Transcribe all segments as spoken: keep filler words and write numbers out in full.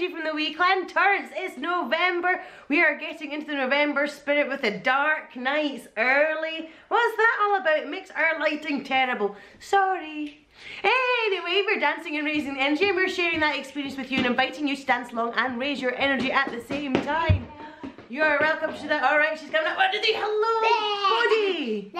energy from the Wee Clan Torrance. It's November. We are getting into the November spirit with the dark nights early. What's that all about? It makes our lighting terrible. Sorry. Anyway, we're dancing and raising the energy, and we're sharing that experience with you and inviting you to dance along and raise your energy at the same time. You're welcome to that. Alright, she's coming up. What do they? Hello, buddy.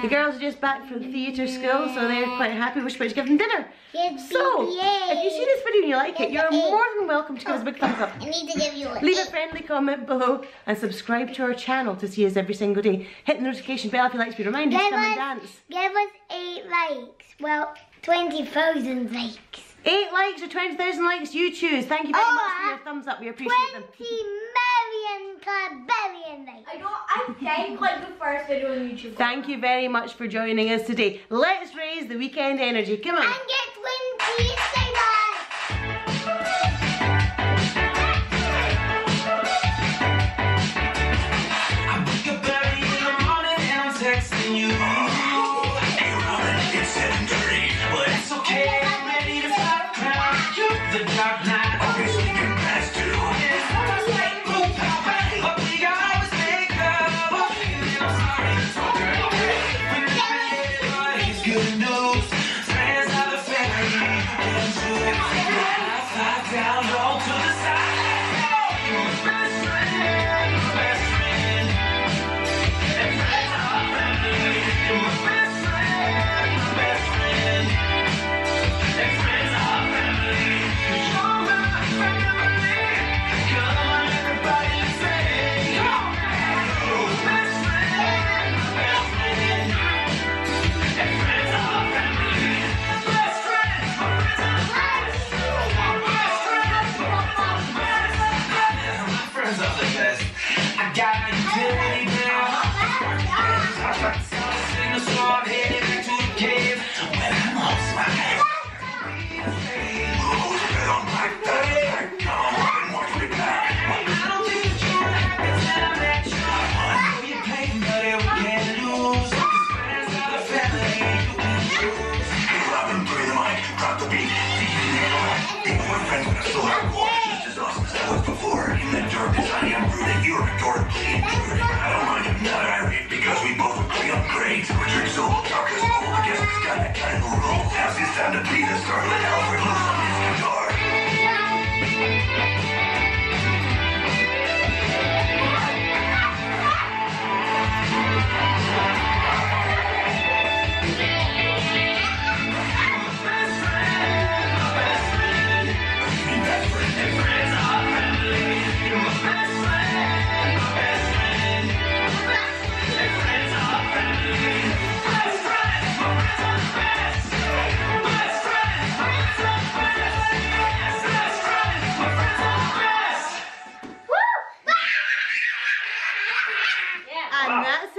The girls are just back from theatre school, so they're quite happy. We're supposed to give them dinner. So, if you see this video and you like it, you're more than welcome to give us a big thumbs up. I need to give you a Leave a friendly comment below and subscribe to our channel to see us every single day. Hit the notification bell if you'd like to be reminded to come and dance. Give us eight likes. Well, twenty thousand likes. Eight likes or twenty thousand likes, you choose. Thank you very oh, much for your thumbs up. We appreciate them. twenty million clubillion likes. I don't, I think like the first video on YouTube. Thank you very much for joining us today. Let's raise the weekend energy. Come on. And get twenty.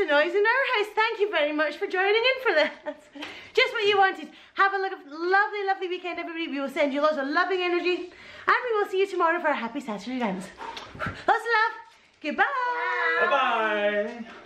Noise in our house. Thank you very much for joining in for this. Just what you wanted. Have a lovely, lovely weekend, everybody. We will send you lots of loving energy, and we will see you tomorrow for our happy Saturday dance. Lots of love. Goodbye. Bye bye.